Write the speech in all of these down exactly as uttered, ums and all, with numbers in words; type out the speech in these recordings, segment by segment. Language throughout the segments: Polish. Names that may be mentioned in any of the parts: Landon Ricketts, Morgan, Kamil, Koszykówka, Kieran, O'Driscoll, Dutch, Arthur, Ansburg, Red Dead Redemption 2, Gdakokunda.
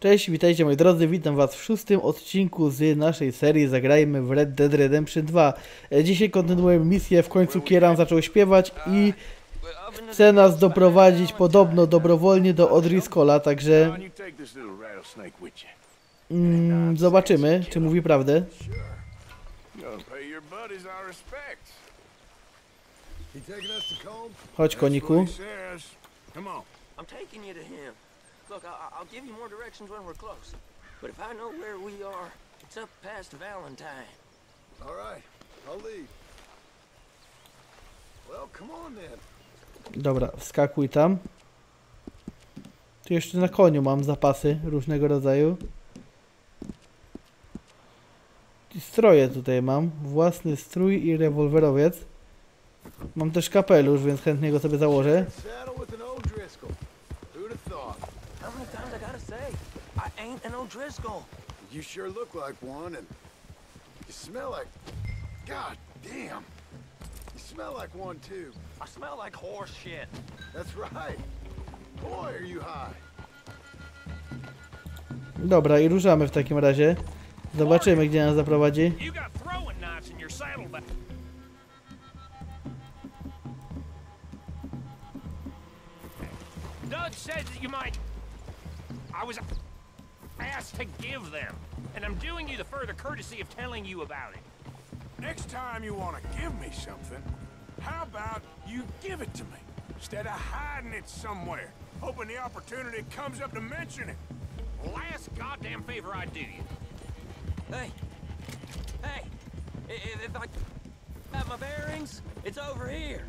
Cześć, witajcie moi drodzy, witam was w szóstym odcinku z naszej serii Zagrajmy w Red Dead Redemption dwa. Dzisiaj kontynuujemy misję, w końcu Kieran zaczął śpiewać i chce nas doprowadzić podobno dobrowolnie do O'Driscolla, także mm, zobaczymy, czy mówi prawdę. Chodź, koniku. Look, I'll give you more directions when we're close. But if I know where we are, it's up past Valentine. All right, I'll leave. Well, come on then. Dobra, wskakuj tam. Tu jeszcze na koniu mam zapasy różnego rodzaju. I stroje tutaj mam. Własny strój i rewolwerowiec. Mam też kapelusz, więc chętnie go sobie założę. An O'Driscoll. You sure look like one, and you smell like. God damn. You smell like one too. I smell like horse shit. That's right. Boy, are you high. Dobra, i ruszamy w takim razie. Zobaczymy, gdzie nas zaprowadzi. Dutch said that you might. I was. Asked to give them, and I'm doing you the further courtesy of telling you about it. Next time you want to give me something, how about you give it to me instead of hiding it somewhere, hoping the opportunity comes up to mention it. Last goddamn favor I do you. Hey, hey, if I have my bearings, it's over here.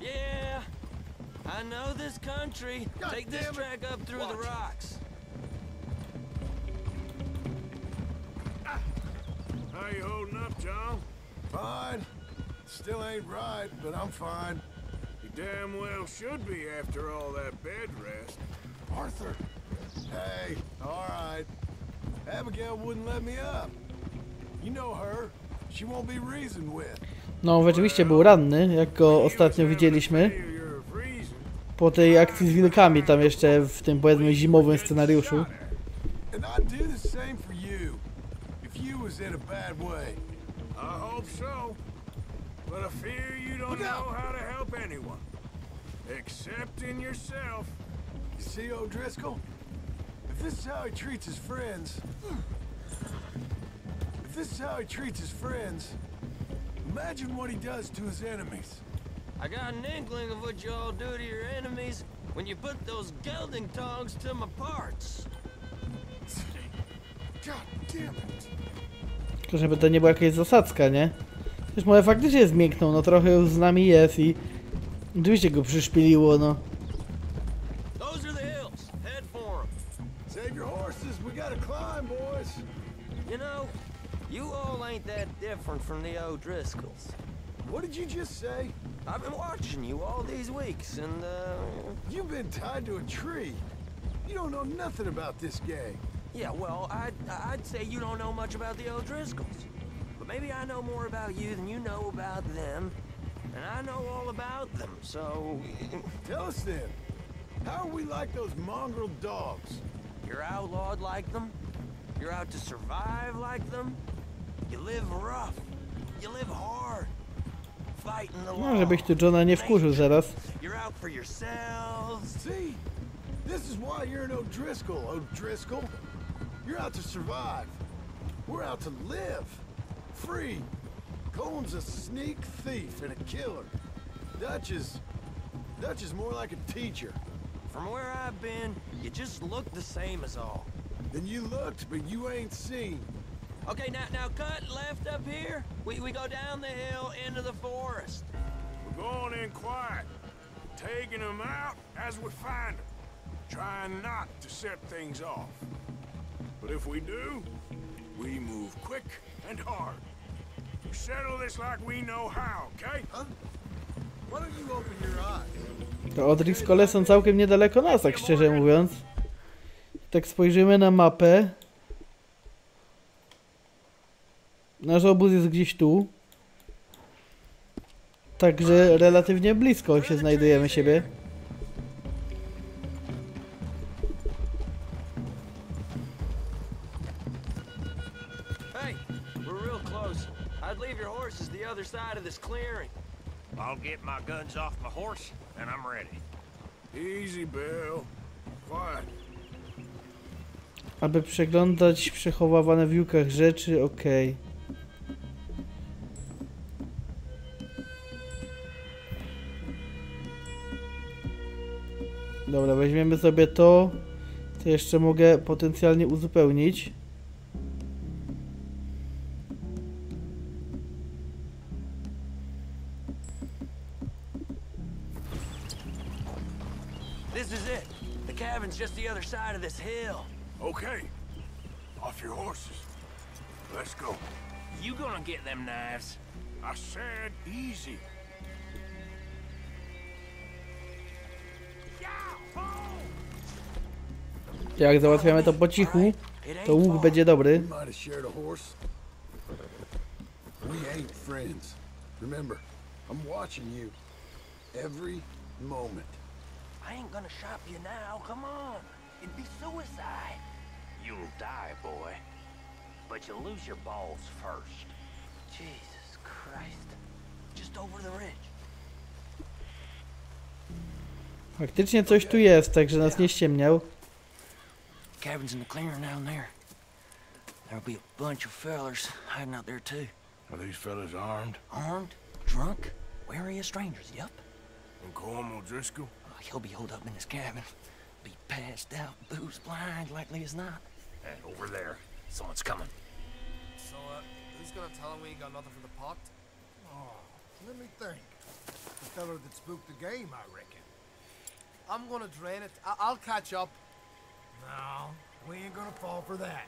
Yeah, I know this country. Take this track up through the rocks. How you holding up, John? Fine. Still ain't right, but I'm fine. You damn well should be after all that bed rest. Arthur. Hey, all right. Abigail wouldn't let me up. You know her. She won't be reasoned with. No, rzeczywiście był ranny, jak go ostatnio widzieliśmy. Po tej akcji z wilkami tam jeszcze w tym, powiedzmy, zimowym scenariuszu. Was in a bad way. I hope so, but I fear you don't know how to help anyone, except in yourself. You see, O'Driscoll, if this is how he treats his friends, if this is how he treats his friends, imagine what he does to his enemies. I got an inkling of what you all do to your enemies when you put those gelding tongs to my parts. God damn it. Żeby to nie była jakaś zasadzka, nie? Przecież może faktycznie zmięknął, no trochę już z nami jest i oczywiście go przyszpiliło, no. Yeah, well, I'd, I'd say you don't know much about the O'Driscolls. But maybe I know more about you than you know about them. And I know all about them, so... Tell us then, how are we like those mongrel dogs? You're outlawed like them. You're out to survive like them. You live rough. You live hard. Fighting the law. No, żebyś tu Johna nie wkurzył zaraz. You're out for yourselves. See? This is why you're an O'Driscoll, O'Driscoll. You're out to survive. We're out to live. Free. Cole's a sneak thief and a killer. Dutch is... Dutch is more like a teacher. From where I've been, you just look the same as all. Then you looked, but you ain't seen. Okay, now, now cut left up here. We, we go down the hill into the forest. We're going in quiet. Taking them out as we find them. Trying not to set things off. But if we do, we move quick and hard. Settle this like we know how, okay? Huh? Why don't you open your eyes? To O'Driscolle są całkiem niedaleko nas, tak szczerze mówiąc. Tak spojrzymy na mapę. Nasz obóz jest gdzieś tu. Także relatywnie blisko się znajdujemy siebie. I'd leave your horses the other side of this clearing. I'll get my guns off my horse, and I'm ready. Easy, Bill. Quiet. Aby przeglądać przechowywane w jukach rzeczy, okej. Okay. Dobra, weźmiemy sobie to, co jeszcze mogę potencjalnie uzupełnić. This is it. The cabin's just the other side of this hill. Okay. Off your horses. Let's go. You gonna get them knives? I said easy. Jak załatwiamy to po cichu, to łuk będzie dobry. Faktycznie coś tu jest, także nas nie ściemniał. Cabins in the clearing down there. There'll be a bunch of fellers hiding out there too. Are these fellers armed? Armed? Drunk? Wary of strangers, yep. And Cornwall O'Driscoll? Oh, he'll be holed up in his cabin. Be passed out, booze blind, likely as not. And over there, someone's coming. So, uh, who's gonna tell him we ain't got nothing for the pot? Oh, let me think. The feller that spooked the game, I reckon. I'm gonna drain it. I I'll catch up. No, we ain't gonna fall for that.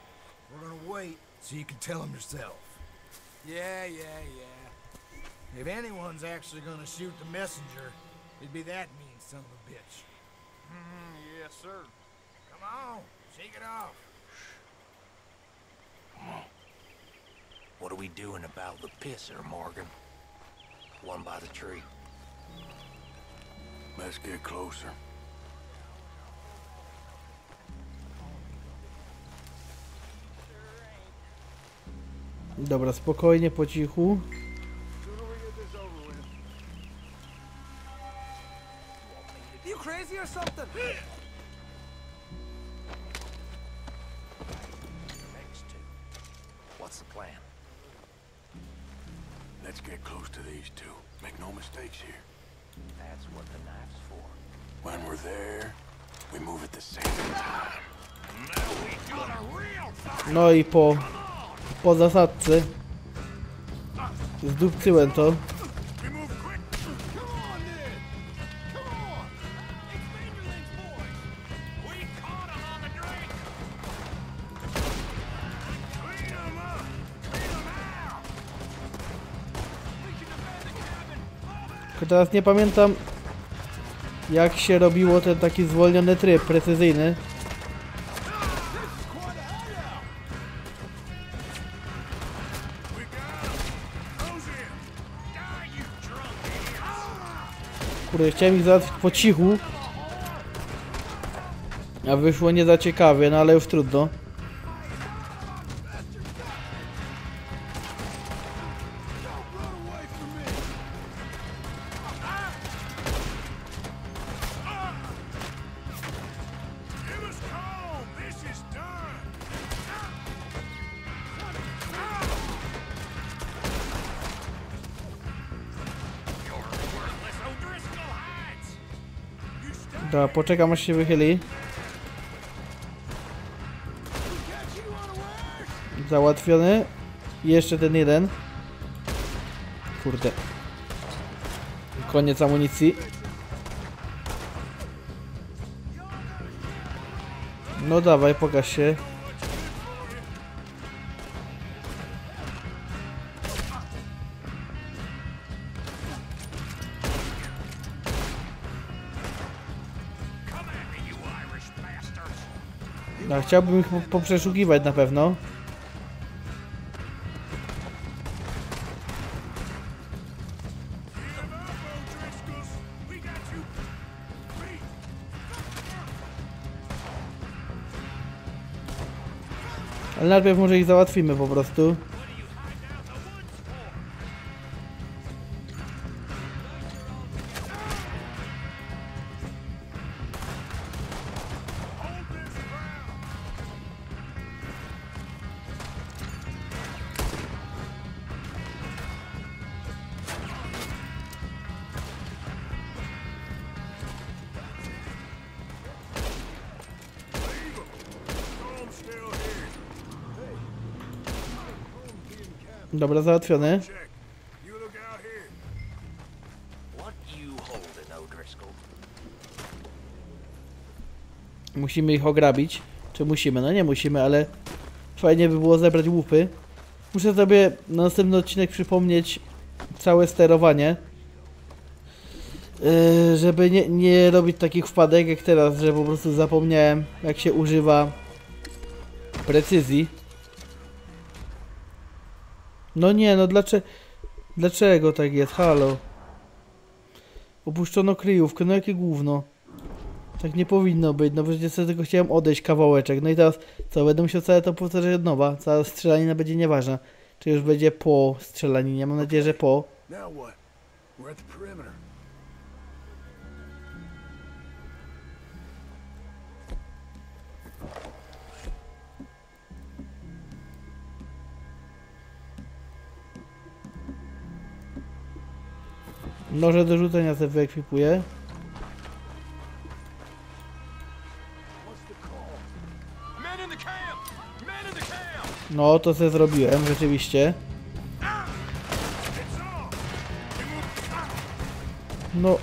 We're gonna wait so you can tell him yourself. Yeah, yeah, yeah. If anyone's actually gonna shoot the messenger, it'd be that mean son of a bitch. Mm, yes, sir. Come on, shake it off. Come on. What are we doing about the pisser, Morgan? One by the tree. Let's get closer. Dobra, spokojnie, po cichu. No i po... Po zasadce zdupcyłem to. Tylko teraz nie pamiętam, jak się robiło ten taki zwolniony tryb precyzyjny. Chciałem ich załatwić po cichu, a wyszło nie za ciekawie, no ale już trudno. Dobra, poczekam aż się wychyli. Załatwiony. Jeszcze ten jeden. Kurde. Koniec amunicji. No dawaj, pokaż się. No, chciałbym ich poprzeszukiwać na pewno. Ale najpierw może ich załatwimy po prostu. Dobra, załatwiony. Musimy ich ograbić. Czy musimy? No nie musimy, ale fajnie by było zebrać łupy. Muszę sobie na następny odcinek przypomnieć całe sterowanie. Yy, żeby nie, nie robić takich wpadek jak teraz, że po prostu zapomniałem jak się używa precyzji. No nie, no dlaczego, dlaczego tak jest? Halo. Opuszczono kryjówkę, no jakie gówno. Tak nie powinno być, no przecież ja tylko chciałem odejść kawałeczek. No i teraz co, będę musiał całe to powtarzać od nowa. Cała strzelanina będzie nieważna. Czy już będzie po strzelaninie, mam nadzieję, że po. Noże do rzucenia sobie wyekwipuję. No, to sobie zrobiłem, rzeczywiście. No,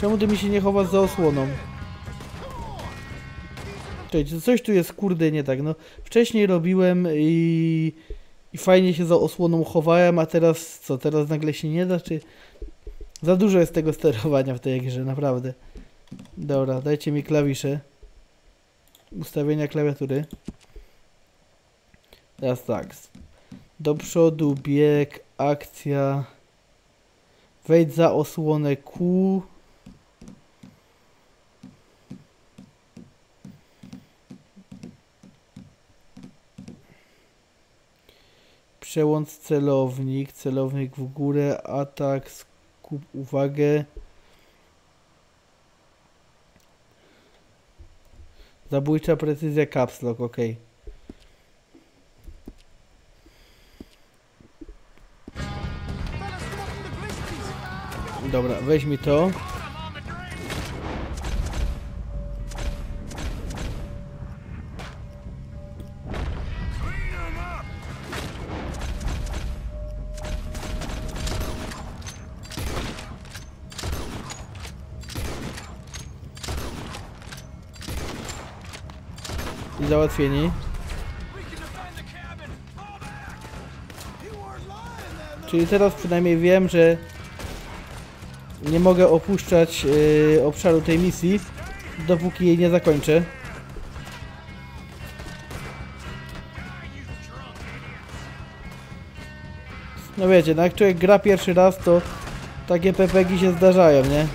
czemu ty mi się nie chowasz za osłoną? Cześć, coś tu jest kurde nie tak, no. Wcześniej robiłem i... I fajnie się za osłoną chowałem, a teraz co? Teraz nagle się nie da, czy... Za dużo jest tego sterowania w tej grze, naprawdę. Dobra, dajcie mi klawisze. Ustawienia klawiatury. Teraz tak. Do przodu, bieg, akcja. Wejdź za osłonę Q. Przełącz celownik. Celownik w górę, atak, skup uwagę. Zabójcza precyzja, caps lock, ok. Dobra, weź mi to. I załatwieni. Czyli teraz przynajmniej wiem, że nie mogę opuszczać yy, obszaru tej misji, dopóki jej nie zakończę. No wiecie, no jak człowiek gra pierwszy raz, to takie pepegi się zdarzają, nie?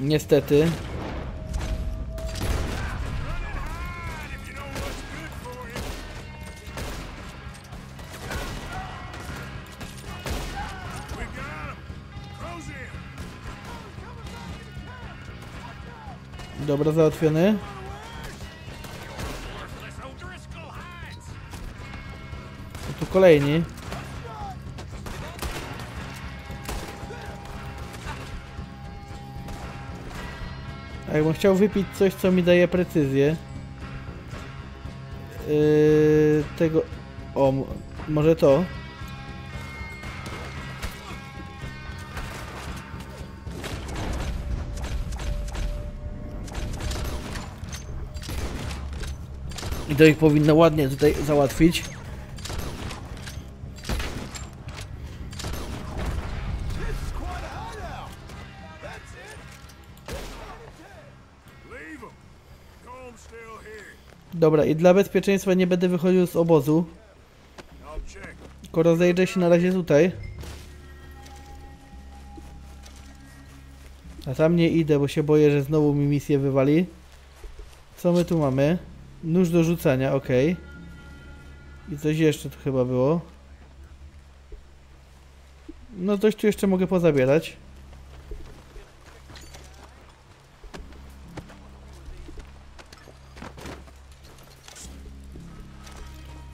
Niestety. Dobra, załatwiony. A tu kolejni. A jakbym chciał wypić coś, co mi daje precyzję. Yy, tego... O, może to? I to ich powinno ładnie tutaj załatwić. Dobra, i dla bezpieczeństwa nie będę wychodził z obozu. Tylko rozejrzę się na razie tutaj. A tam nie idę, bo się boję, że znowu mi misję wywali. Co my tu mamy? Nóż do rzucania, ok. I coś jeszcze tu chyba było. No coś tu jeszcze mogę pozabierać.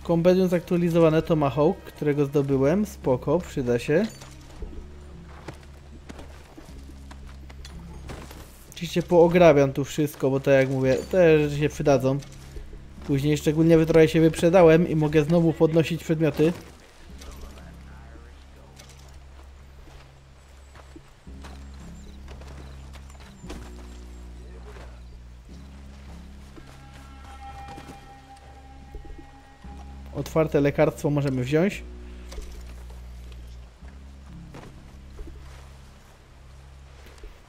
Kompendium zaktualizowane Tomahawk, którego zdobyłem. Spoko, przyda się. Oczywiście poograbiam tu wszystko, bo tak jak mówię, te rzeczy się przydadzą. Później szczególnie trochę się wyprzedałem i mogę znowu podnosić przedmioty. Otwarte lekarstwo możemy wziąć.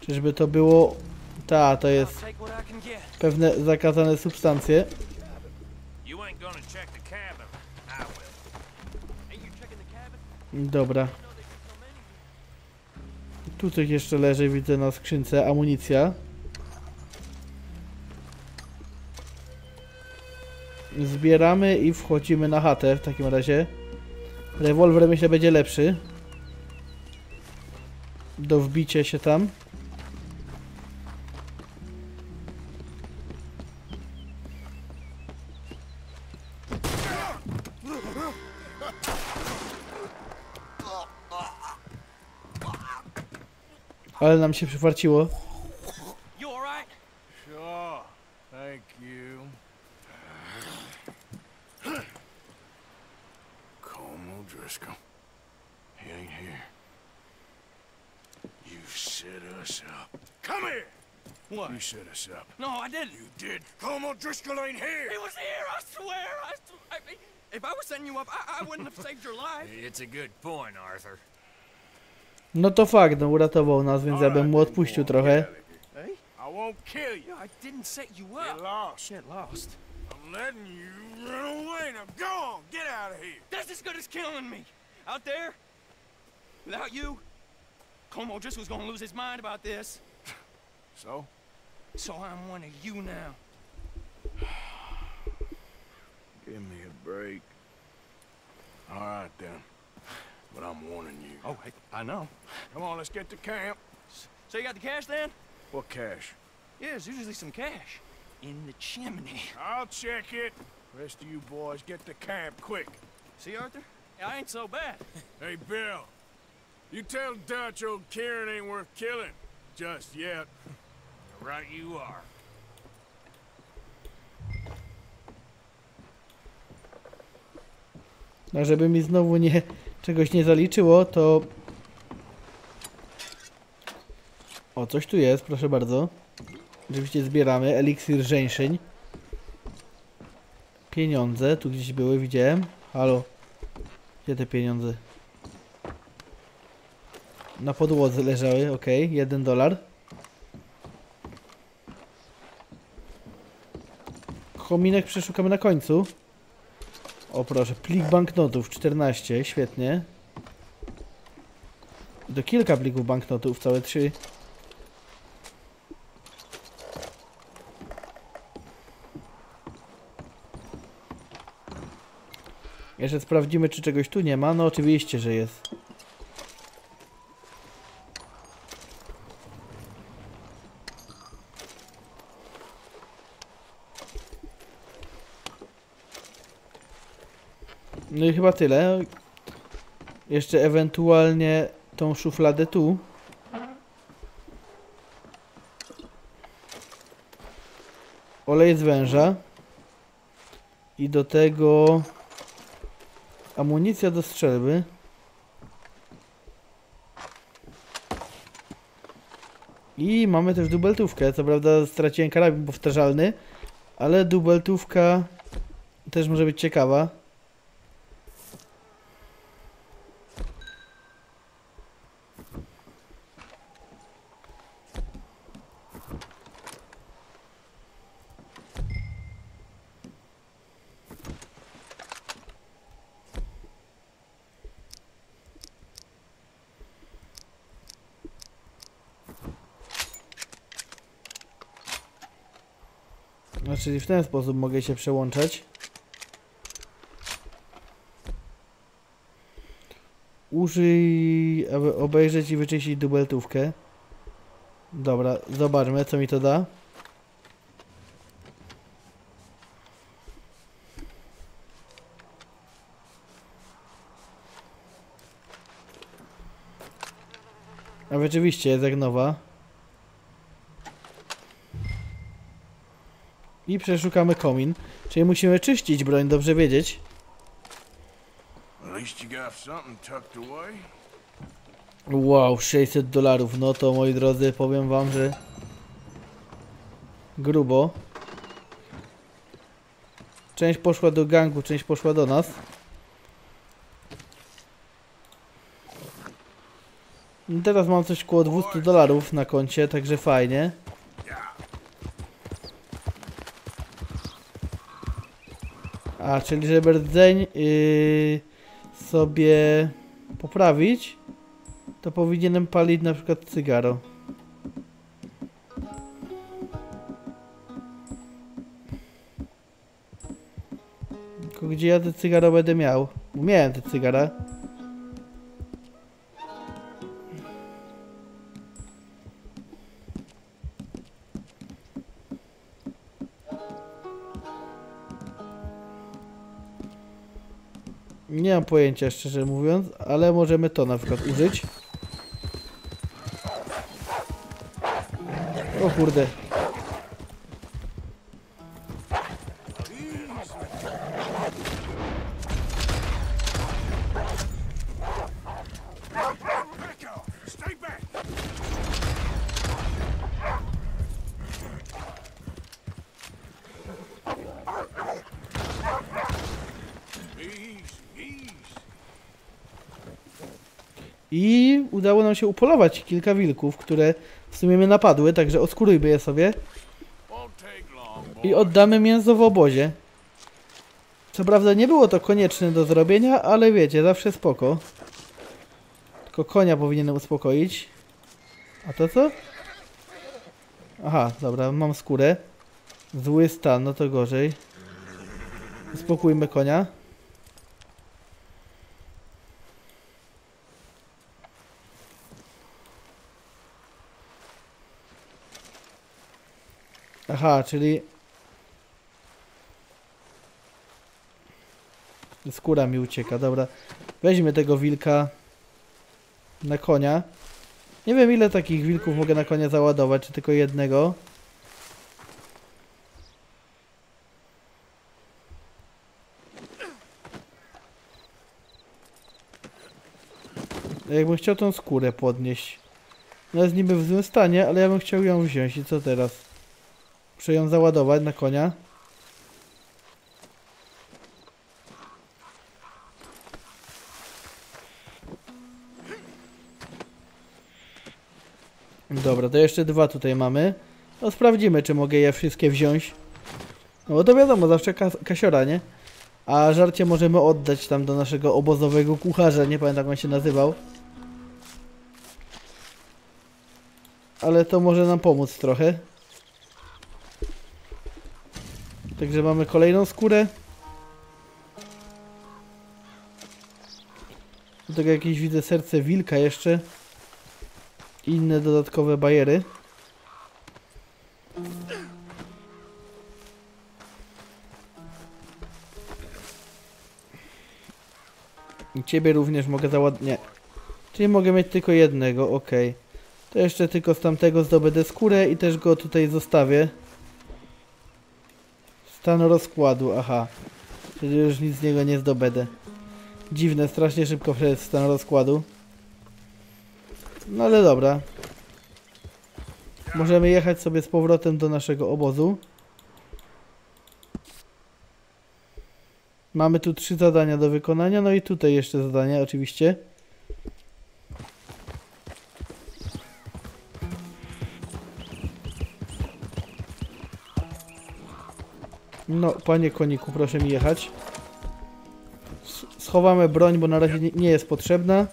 Czyżby to było... Ta, to jest pewne zakazane substancje. Dobra. Tu coś jeszcze leży, widzę na skrzynce, amunicja. Zbieramy i wchodzimy na chatę w takim razie. Rewolwer myślę będzie lepszy. Do wbicia się tam. Ale nam się przyfarciło. You set us up. No, I didn't. You did. Kamil O'Driscoll ain't here. He was here, I swear. I, I, if I was setting you up, I, I wouldn't have saved your life. It's a good point, Arthur. No to fakt, no uratował nas, więc ja bym mu odpuścił trochę. I won't kill you. I didn't set you up. Get lost. Shit, lost. I'm letting you run away. Now go on, get out of here. That's as good as killing me. Out there, without you, Kamil O'Driscoll's gonna lose his mind about this. So. So I'm one of you now. Give me a break. All right then, but I'm warning you. Oh, I, I know. Come on, let's get to camp. So you got the cash then? What cash? Yeah, there's usually some cash in the chimney. I'll check it. Rest of you boys get to camp quick. See, Arthur? I ain't so bad. Hey, Bill. You tell Dutch old Kieran ain't worth killing just yet. Right you are. No, żeby mi znowu nie czegoś nie zaliczyło, to... O, coś tu jest, proszę bardzo. Oczywiście zbieramy eliksir żeńszeń. Pieniądze, tu gdzieś były, widziałem. Halo. Gdzie te pieniądze? Na podłodze leżały, ok, jeden dolar. Kominek przeszukamy na końcu. O proszę, plik banknotów czternaście, świetnie. Do kilka plików banknotów, całe trzy. Jeszcze sprawdzimy, czy czegoś tu nie ma. No oczywiście, że jest. No i chyba tyle. Jeszcze ewentualnie tą szufladę tu. Olej z węża. I do tego amunicja do strzelby. I mamy też dubeltówkę. Co prawda straciłem karabin powtarzalny, ale dubeltówka też może być ciekawa. Czyli w ten sposób mogę się przełączać. Użyj, aby obejrzeć i wyczyścić dubeltówkę. Dobra, zobaczmy, co mi to da. A rzeczywiście jest jak nowa. I przeszukamy komin. Czyli musimy czyścić broń, dobrze wiedzieć. Wow, sześćset dolarów. No to, moi drodzy, powiem wam, że grubo. Część poszła do gangu, część poszła do nas. I teraz mam coś koło dwieście dolarów na koncie, także fajnie. A, czyli żeby rdzeń yy, sobie poprawić, to powinienem palić na przykład cygaro. Tylko gdzie ja te cygaro będę miał? Bo miałem te cygara. Nie mam pojęcia, szczerze mówiąc, ale możemy to na przykład użyć. O kurde. I udało nam się upolować kilka wilków, które w sumie mnie napadły, także odkurujmy je sobie. I oddamy mięso w obozie. Co prawda nie było to konieczne do zrobienia, ale wiecie, zawsze spoko. Tylko konia powinienem uspokoić. A to co? Aha, dobra, mam skórę. Zły stan, no to gorzej. Uspokójmy konia. Aha, czyli skóra mi ucieka, dobra. Weźmy tego wilka na konia. Nie wiem, ile takich wilków mogę na konia załadować, czy tylko jednego. Jakbym chciał tą skórę podnieść. No jest niby w złym stanie, ale ja bym chciał ją wziąć i co teraz? Muszę ją załadować na konia. Dobra, to jeszcze dwa tutaj mamy. No sprawdzimy, czy mogę je wszystkie wziąć. No bo to wiadomo, zawsze kas kasiora, nie? A żarcie możemy oddać tam do naszego obozowego kucharza, nie pamiętam jak on się nazywał. Ale to może nam pomóc trochę. Także mamy kolejną skórę. Do tego jakieś widzę serce wilka jeszcze. Inne dodatkowe bajery. I ciebie również mogę załadnie. Czyli mogę mieć tylko jednego, ok. To jeszcze tylko z tamtego zdobędę skórę i też go tutaj zostawię. Stan rozkładu, aha. Czyli już nic z niego nie zdobędę. Dziwne, strasznie szybko przed stan rozkładu. No ale dobra. Możemy jechać sobie z powrotem do naszego obozu. Mamy tu trzy zadania do wykonania, no i tutaj jeszcze zadania oczywiście. No, panie koniku, proszę mi jechać. Schowamy broń, bo na razie nie jest potrzebna.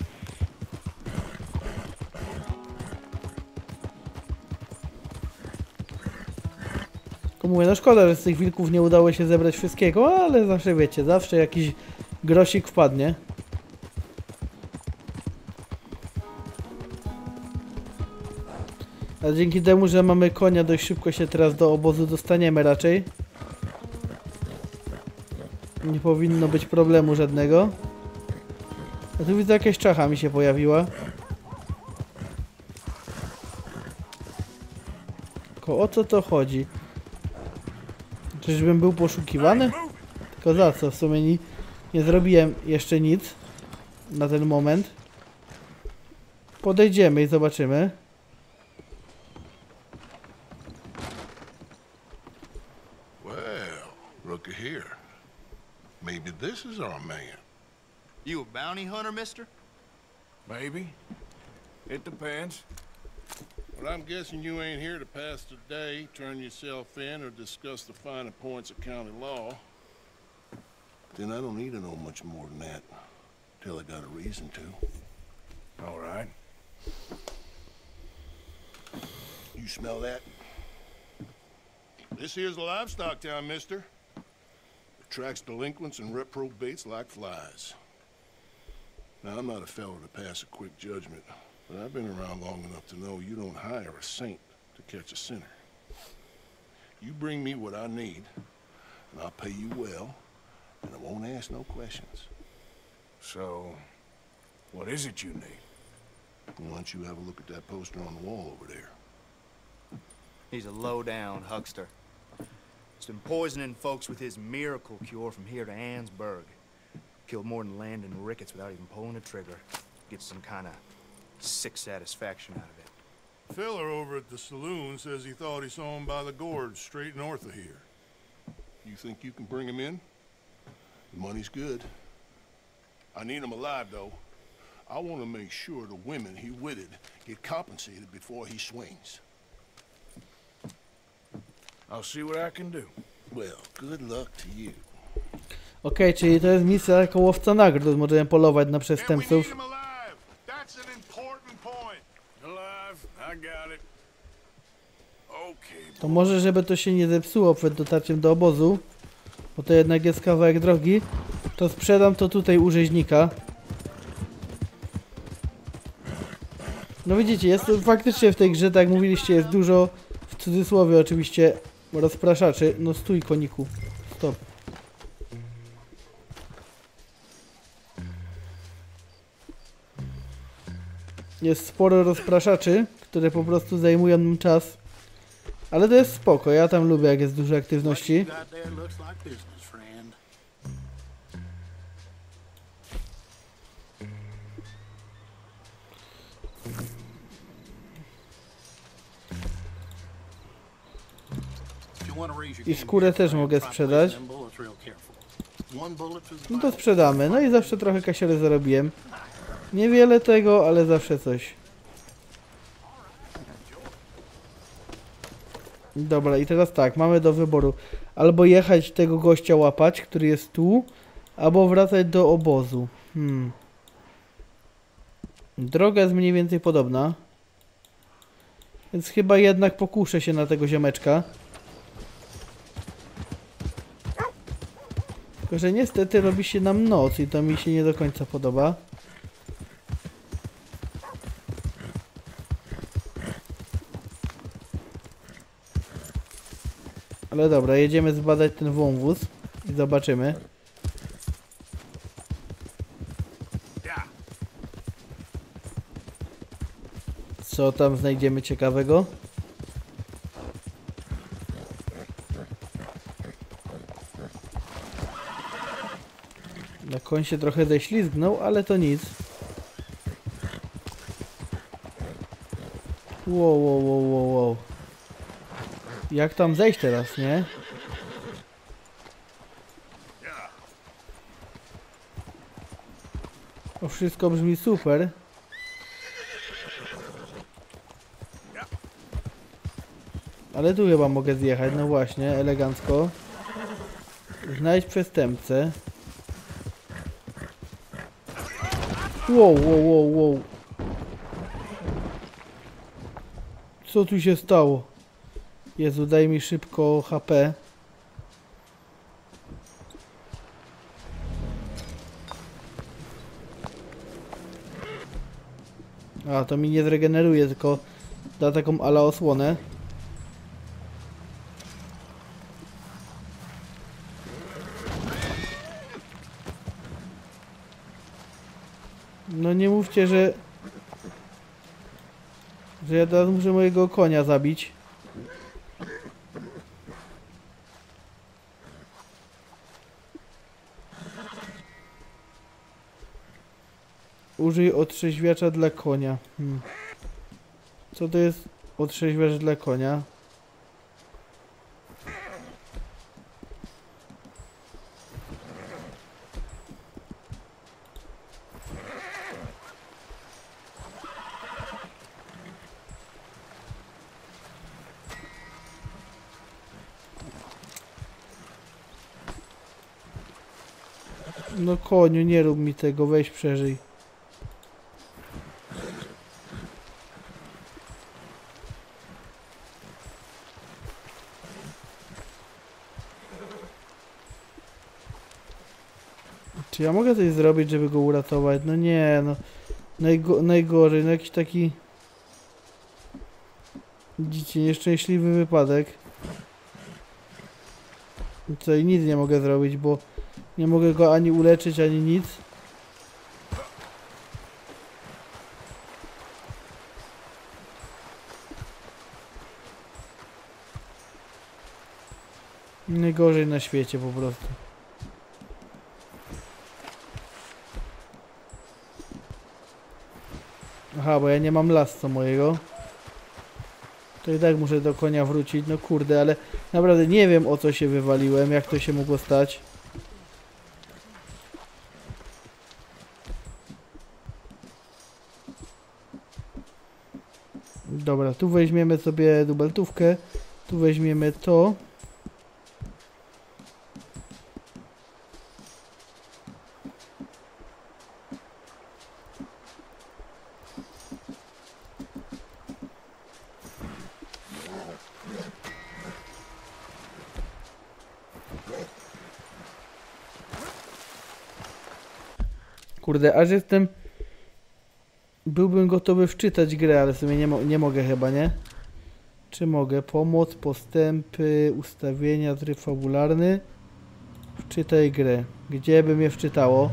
Tylko mówię, no szkoda, że z tych wilków nie udało się zebrać wszystkiego, ale zawsze wiecie, zawsze jakiś grosik wpadnie. A dzięki temu, że mamy konia, dość szybko się teraz do obozu dostaniemy raczej. Nie powinno być problemu żadnego. A tu widzę, jakaś czacha mi się pojawiła. Tylko o co to chodzi? Czyżbym był poszukiwany? Tylko za co? W sumie nie, nie zrobiłem jeszcze nic na ten moment. Podejdziemy i zobaczymy. Maybe this is our man. You a bounty hunter, mister? Maybe. It depends. Well, I'm guessing you ain't here to pass the day, turn yourself in, or discuss the finer points of county law. Then I don't need to know much more than that. Till I got a reason to. All right. You smell that? This here's a livestock town, mister. Tracks delinquents and reprobates like flies. Now, I'm not a fellow to pass a quick judgment, but I've been around long enough to know you don't hire a saint to catch a sinner. You bring me what I need, and I'll pay you well, and I won't ask no questions. So, what is it you need? Why don't you have a look at that poster on the wall over there? He's a low-down huckster. He's been poisoning folks with his miracle cure from here to Ansburg. Killed more than Landon Ricketts without even pulling a trigger. Gets some kind of sick satisfaction out of it. Filler over at the saloon says he thought he saw him by the gorge straight north of here. You think you can bring him in? The money's good. I need him alive, though. I want to make sure the women he witted get compensated before he swings. I'll see what I can do. Well, good luck to you. Okej, okay, czyli to jest misja jako łowca nagród. Możemy polować na przestępców. To może, żeby to się nie zepsuło przed dotarciem do obozu, bo to jednak jest kawałek drogi, to sprzedam to tutaj u rzeźnika. No widzicie, jest faktycznie w tej grze, tak jak mówiliście, jest dużo, w cudzysłowie oczywiście, rozpraszaczy. No stój, koniku. Stop. Jest sporo rozpraszaczy, które po prostu zajmują nam czas. Ale to jest spoko. Ja tam lubię, jak jest dużo aktywności. I skórę też mogę sprzedać. No to sprzedamy. No i zawsze trochę kasiery zarobiłem. Niewiele tego, ale zawsze coś. Dobra, i teraz tak, mamy do wyboru. Albo jechać tego gościa łapać, który jest tu, albo wracać do obozu. Hmm. Droga jest mniej więcej podobna. Więc chyba jednak pokuszę się na tego ziomeczka. Tylko że niestety robi się nam noc i to mi się nie do końca podoba. Ale dobra, jedziemy zbadać ten wąwóz i zobaczymy. Co tam znajdziemy ciekawego? Koń się trochę ześlizgnął, ale to nic. Wow, wow, wow, wow, wow. Jak tam zejść teraz, nie? To wszystko brzmi super. Ale tu chyba mogę zjechać, no właśnie, elegancko. Znajdź przestępcę. Wow, wow, wow, wow. Co tu się stało? Jezu, daj mi szybko H P. A, to mi nie zregeneruje, tylko da taką ala osłonę. No nie mówcie, że... że ja teraz muszę mojego konia zabić. Użyj otrzeźwiacza dla konia. Hmm. Co to jest otrzeźwiacz dla konia? No koniu, nie rób mi tego, weź przeżyj. Czy ja mogę coś zrobić, żeby go uratować? No nie, no. Najgo najgorzej, no jakiś taki... Widzicie, nieszczęśliwy wypadek. Tutaj nic nie mogę zrobić, bo... Nie mogę go ani uleczyć, ani nic. Najgorzej na świecie po prostu. Aha, bo ja nie mam lasca mojego. To i tak muszę do konia wrócić. No kurde, ale naprawdę nie wiem, o co się wywaliłem, jak to się mogło stać. Dobra, tu weźmiemy sobie dubeltówkę, tu weźmiemy to. Kurde, aż jestem... Byłbym gotowy wczytać grę, ale w sumie nie, mo nie mogę chyba, nie? Czy mogę? Pomoc, postępy, ustawienia, tryb fabularny. Wczytaj grę. Gdzie by mnie wczytało?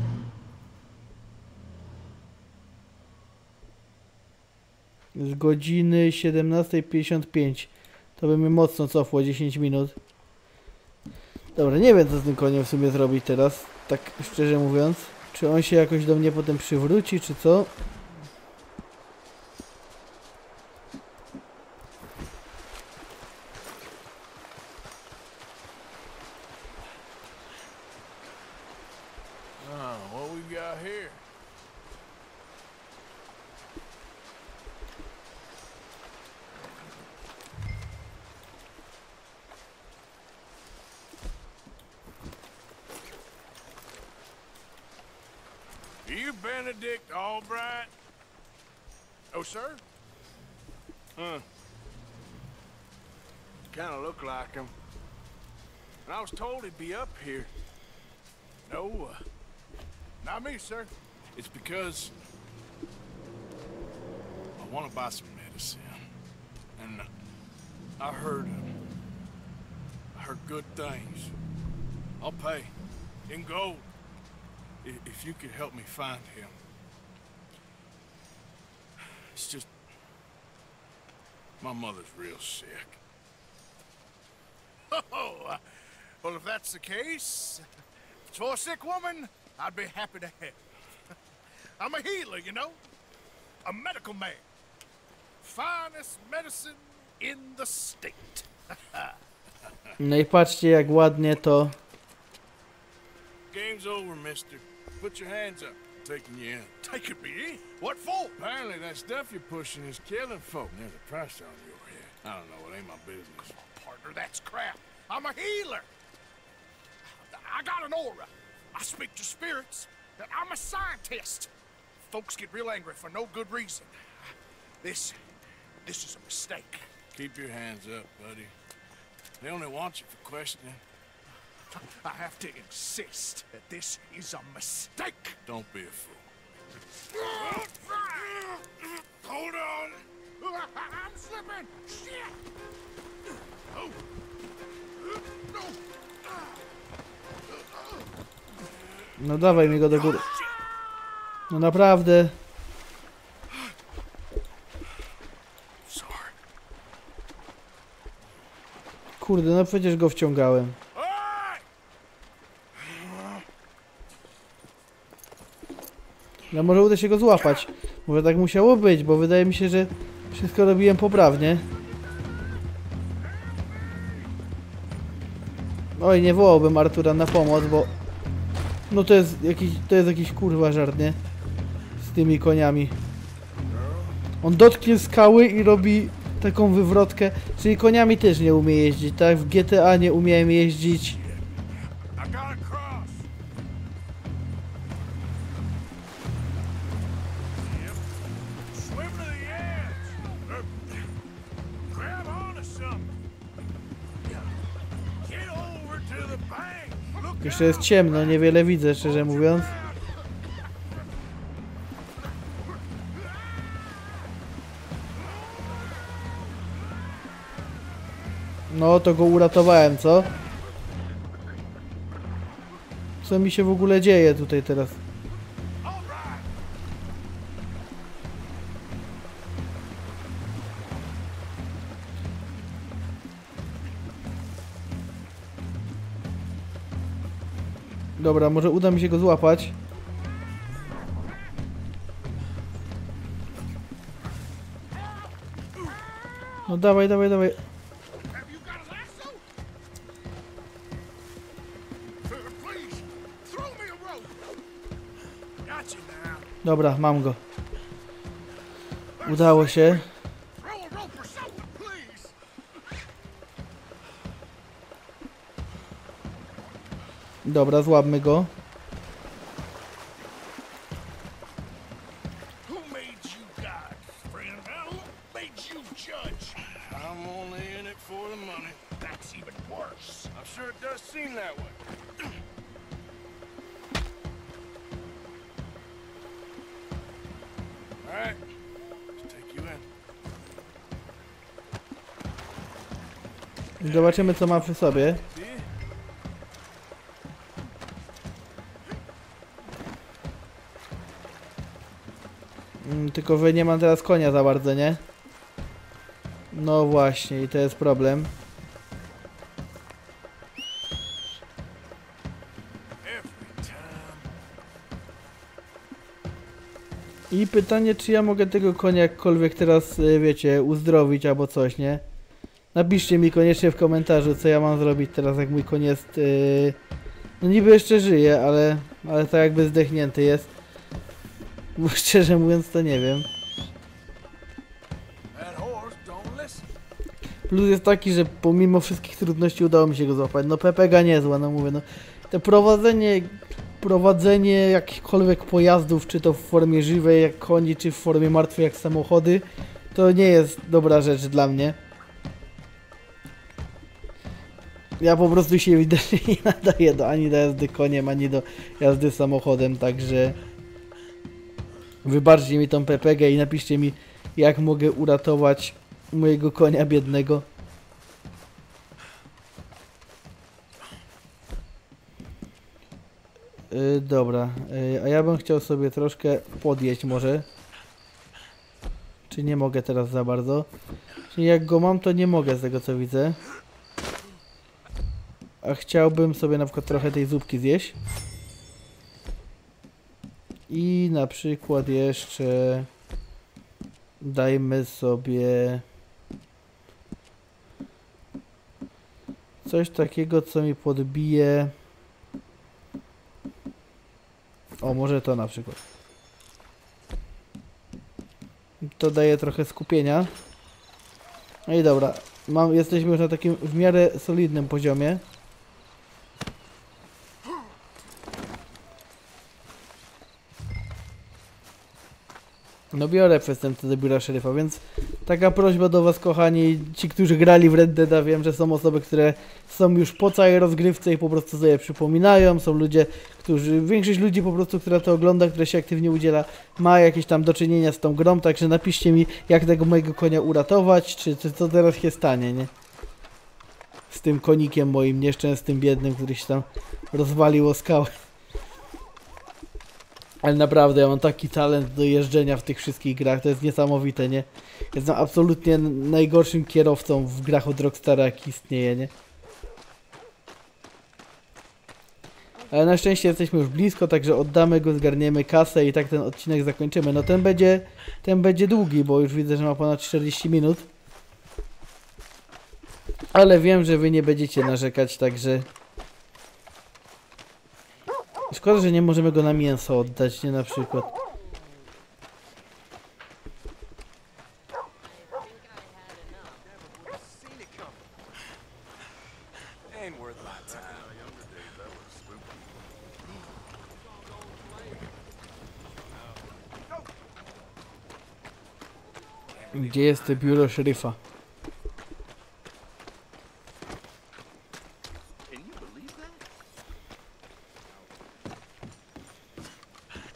Z godziny siedemnastej pięćdziesiąt pięć. To by mnie mocno cofło, dziesięć minut. Dobra, nie wiem co z tym koniem w sumie zrobić teraz, tak szczerze mówiąc. Czy on się jakoś do mnie potem przywróci, czy co? I was told he'd be up here. No, uh, not me, sir. It's because I want to buy some medicine, and I heard, uh, I heard good things. I'll pay in gold if, if you could help me find him. It's just my mother's real sick. Oh. I, Well, if that's the case, for a sick woman, I'd be happy to help. I'm a healer, you know? A medical man. Finest medicine in the state. No i patrzcie, jak ładnie to... Game's over, mister. Put your hands up. Taking you in. Taking me in? What for? Apparently that stuff you're pushing is killing folk. There's a price on your head. I don't know, it ain't my business. Come on, partner, that's crap. I'm a healer. I got an aura. I speak to spirits. I'm a scientist. Folks get real angry for no good reason. This, this is a mistake. Keep your hands up, buddy. They only want you for questioning. I have to insist that this is a mistake. Don't be a fool. Hold on. I'm slipping. Shit. Oh. No dawaj mi go do góry. No naprawdę. Kurde, no przecież go wciągałem. No może uda się go złapać. Może tak musiało być, bo wydaje mi się, że wszystko robiłem poprawnie. Oj, nie wołałbym Artura na pomoc, bo... No to jest jakiś, to jest jakiś kurwa żart, nie? Z tymi koniami. On dotknie skały i robi taką wywrotkę. Czyli koniami też nie umie jeździć, tak? W G T A nie umiałem jeździć. Jeszcze jest ciemno, niewiele widzę, szczerze mówiąc. No, to go uratowałem, co? Co mi się w ogóle dzieje tutaj teraz? Dobra, może uda mi się go złapać. No dawaj, dawaj, dawaj. Dobra, mam go. Udało się. Dobra, złapmy go. Zobaczymy, co ma przy sobie. Tylko że nie mam teraz konia za bardzo, nie? No właśnie, i to jest problem. I pytanie, czy ja mogę tego konia jakkolwiek teraz, wiecie, uzdrowić albo coś, nie? Napiszcie mi koniecznie w komentarzu, co ja mam zrobić teraz, jak mój koń jest... Yy... No niby jeszcze żyje, ale... Ale tak jakby zdechnięty jest. Bo szczerze mówiąc, to nie wiem. Plus jest taki, że pomimo wszystkich trudności udało mi się go złapać. No pepega niezła, no mówię, no. Te prowadzenie... Prowadzenie jakichkolwiek pojazdów, czy to w formie żywej jak koni, czy w formie martwej jak samochody, to nie jest dobra rzecz dla mnie. Ja po prostu się widocznie nie nadaję do, ani do jazdy koniem, ani do jazdy samochodem, także... Wybaczcie mi tą P P G i napiszcie mi, jak mogę uratować mojego konia biednego. Yy, dobra, yy, a ja bym chciał sobie troszkę podjeść może. Czy nie mogę teraz za bardzo? Czyli jak go mam, to nie mogę z tego, co widzę. A chciałbym sobie na przykład trochę tej zupki zjeść. I na przykład jeszcze dajmy sobie coś takiego, co mi podbije. O, może to na przykład. To daje trochę skupienia. No i dobra, mam, jesteśmy już na takim w miarę solidnym poziomie. No biorę przestępcę do biura szeryfa, więc taka prośba do was, kochani, ci, którzy grali w Red Dead'a, wiem, że są osoby, które są już po całej rozgrywce i po prostu sobie przypominają, są ludzie, którzy, większość ludzi po prostu, która to ogląda, która się aktywnie udziela, ma jakieś tam do czynienia z tą grą, także napiszcie mi, jak tego mojego konia uratować, czy, czy co teraz się stanie, nie? Z tym konikiem moim nieszczęsnym, biednym, który się tam rozwalił o skałę. Ale naprawdę, ja mam taki talent do jeżdżenia w tych wszystkich grach, to jest niesamowite, nie? Jestem absolutnie najgorszym kierowcą w grach od Rockstara, jaki istnieje, nie? Ale na szczęście jesteśmy już blisko, także oddamy go, zgarniemy kasę i tak ten odcinek zakończymy. No ten będzie, ten będzie długi, bo już widzę, że ma ponad czterdzieści minut. Ale wiem, że wy nie będziecie narzekać, także... Szkoda, że nie możemy go na mięso oddać, nie na przykład. Gdzie jest to biuro szeryfa?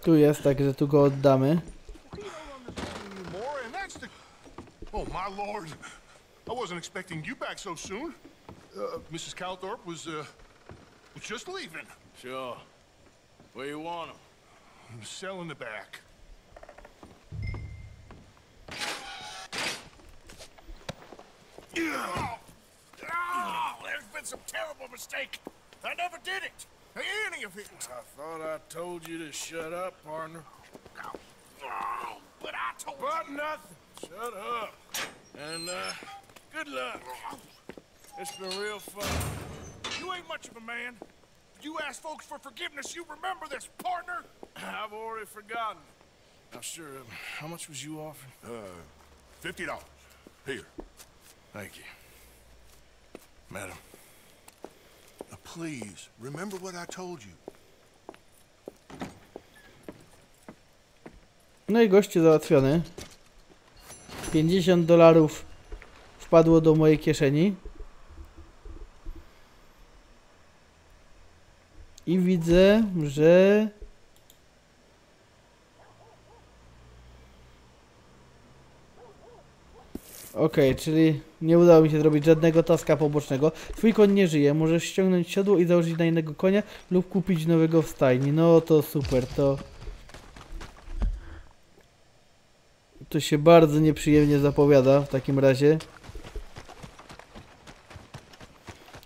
Tu jest, także tu go oddamy. Oh my lord. I wasn't expecting you back so soon. Uh, missus Calthorpe was uh was just leaving. Sure. Where you want him? I'm selling the back. Oh, oh, there's been some terrible mistake. I never did it. Any of it. I thought I told you to shut up, partner. No, oh, but I told but you. But nothing. Shut up. And, uh, good luck. It's been real fun. You ain't much of a man. You ask folks for forgiveness, you remember this, partner? I've already forgotten. Now, sure, um, how much was you offering? Uh, fifty dollars. Here. Thank you. Madam. Now please, remember what I told you. No i gościu załatwiony. pięćdziesiąt dolarów wpadło do mojej kieszeni. I widzę, że... Okej, okay, czyli nie udało mi się zrobić żadnego taska pobocznego. Twój koń nie żyje, możesz ściągnąć siodło i założyć na innego konia lub kupić nowego w stajni. No to super, to... To się bardzo nieprzyjemnie zapowiada w takim razie.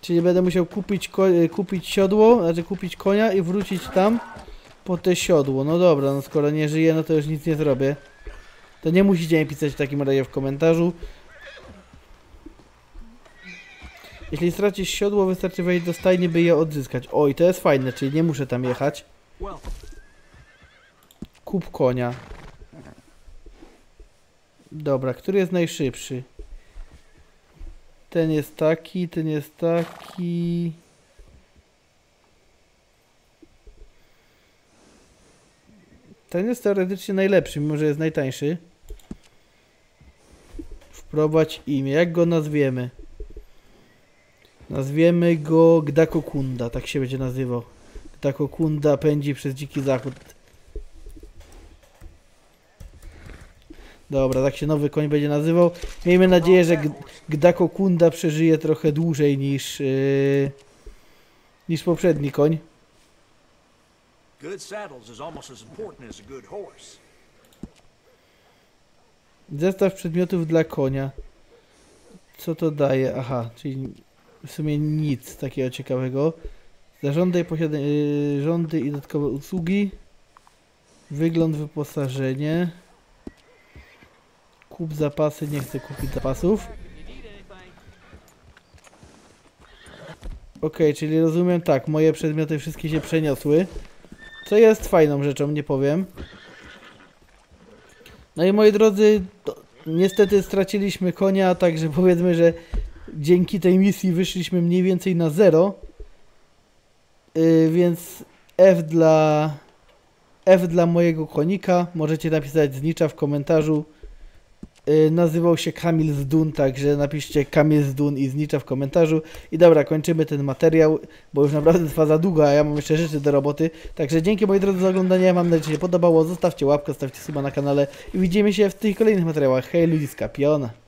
Czyli będę musiał kupić, kupić siodło, znaczy kupić konia i wrócić tam po te siodło. No dobra, no skoro nie żyje, no to już nic nie zrobię. To nie musicie mi pisać w takim razie w komentarzu. Jeśli stracisz siodło, wystarczy wejść do stajni, by je odzyskać. Oj, to jest fajne, czyli nie muszę tam jechać. Kup konia. Dobra, który jest najszybszy? Ten jest taki, ten jest taki... Ten jest teoretycznie najlepszy, mimo że jest najtańszy. Wprowadź imię. Jak go nazwiemy? Nazwiemy go Gdakokunda. Tak się będzie nazywał. Gdakokunda pędzi przez dziki zachód. Dobra, tak się nowy koń będzie nazywał. Miejmy nadzieję, że Gdakokunda przeżyje trochę dłużej niż, yy, niż poprzedni koń. Zestaw przedmiotów dla konia. Co to daje? Aha, czyli w sumie nic takiego ciekawego. Zarządy, yy, rządy i dodatkowe usługi. Wygląd, wyposażenie. Kup zapasy, nie chcę kupić zapasów. Ok, czyli rozumiem tak, moje przedmioty wszystkie się przeniosły. Co jest fajną rzeczą, nie powiem. No i moi drodzy, to, niestety straciliśmy konia, także powiedzmy, że dzięki tej misji wyszliśmy mniej więcej na zero. Yy, więc F dla, F dla mojego konika. Możecie napisać znicza w komentarzu. Yy, nazywał się Kamil z Dun, także napiszcie Kamil z Dun i znicza w komentarzu. I dobra, kończymy ten materiał, bo już naprawdę trwa za długo, a ja mam jeszcze rzeczy do roboty. Także dzięki moi drodzy za oglądanie, mam nadzieję, że się podobało. Zostawcie łapkę, stawcie suba na kanale i widzimy się w tych kolejnych materiałach. Hej ludziska, piona!